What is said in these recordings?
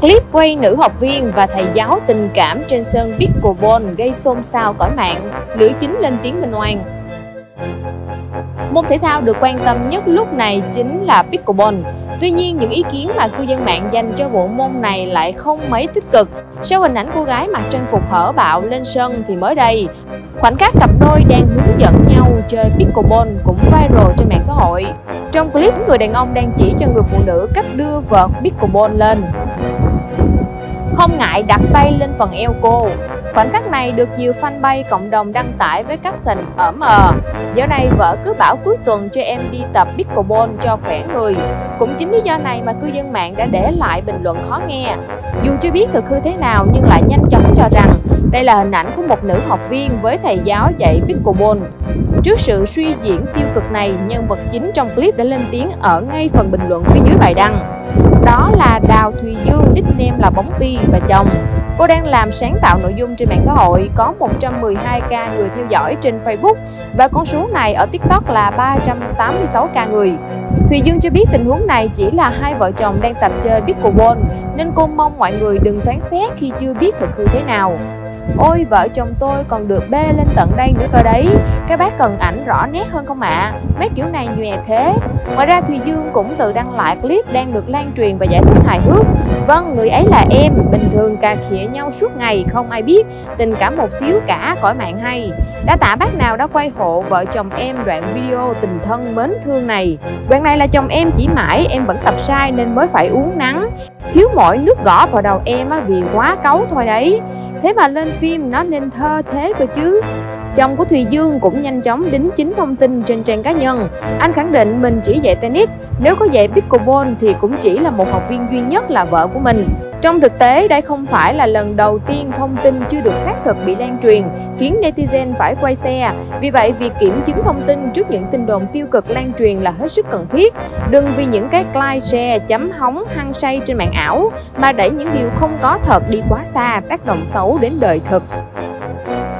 Clip quay nữ học viên và thầy giáo tình cảm trên sân pickleball gây xôn xao cõi mạng, nữ chính lên tiếng minh oan. Môn thể thao được quan tâm nhất lúc này chính là pickleball. Tuy nhiên, những ý kiến mà cư dân mạng dành cho bộ môn này lại không mấy tích cực. Sau hình ảnh cô gái mặc trang phục hở bạo lên sân thì mới đây, khoảnh khắc cặp đôi đang hướng dẫn nhau chơi pickleball cũng viral trên mạng xã hội. Trong clip, người đàn ông đang chỉ cho người phụ nữ cách đưa vợt pickleball lên, không ngại đặt tay lên phần eo cô. Khoảnh khắc này được nhiều fanpage cộng đồng đăng tải với caption ỡm ờ: "Dạo này vợ cứ bảo cuối tuần cho em đi tập pickleball cho khỏe người". Cũng chính lý do này mà cư dân mạng đã để lại bình luận khó nghe. Dù chưa biết thực hư thế nào nhưng lại nhanh chóng cho rằng đây là hình ảnh của một nữ học viên với thầy giáo dạy pickleball. Trước sự suy diễn tiêu cực này, nhân vật chính trong clip đã lên tiếng ở ngay phần bình luận phía dưới bài đăng. Đó là Đào Thùy Dương, nickname là Bóng Pi, và chồng. Cô đang làm sáng tạo nội dung trên mạng xã hội, có 112k người theo dõi trên Facebook và con số này ở TikTok là 386k người. Thùy Dương cho biết tình huống này chỉ là hai vợ chồng đang tập chơi pickleball nên cô mong mọi người đừng phán xét khi chưa biết thực hư thế nào. "Ôi, vợ chồng tôi còn được bê lên tận đây nữa cơ đấy, các bác cần ảnh rõ nét hơn không ạ? Mấy kiểu này nhòe thế". Ngoài ra, Thùy Dương cũng tự đăng lại clip đang được lan truyền và giải thích hài hước: "Vâng, người ấy là em, bình thường cà khịa nhau suốt ngày, không ai biết, tình cảm một xíu cả, cõi mạng hay. Đã tạ bác nào đã quay hộ vợ chồng em đoạn video tình thân mến thương này. Đoạn này là chồng em chỉ mãi, em vẫn tập sai nên mới phải uống nắng. Thiếu mỗi nước gõ vào đầu em vì quá cáu thôi đấy. Thế mà lên phim nó nên thơ thế cơ chứ". Chồng của Thùy Dương cũng nhanh chóng đính chính thông tin trên trang cá nhân. Anh khẳng định mình chỉ dạy tennis, nếu có dạy pickleball thì cũng chỉ là một học viên duy nhất là vợ của mình. Trong thực tế, đây không phải là lần đầu tiên thông tin chưa được xác thực bị lan truyền, khiến netizen phải quay xe. Vì vậy, việc kiểm chứng thông tin trước những tin đồn tiêu cực lan truyền là hết sức cần thiết. Đừng vì những cái like, share, chấm hóng, hăng say trên mạng ảo mà đẩy những điều không có thật đi quá xa, tác động xấu đến đời thực.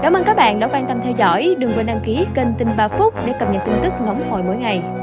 Cảm ơn các bạn đã quan tâm theo dõi. Đừng quên đăng ký kênh Tin 3 Phút để cập nhật tin tức nóng hổi mỗi ngày.